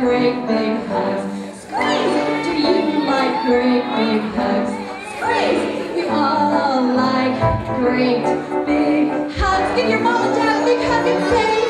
Great big hugs. Give your mom and dad a big hug and say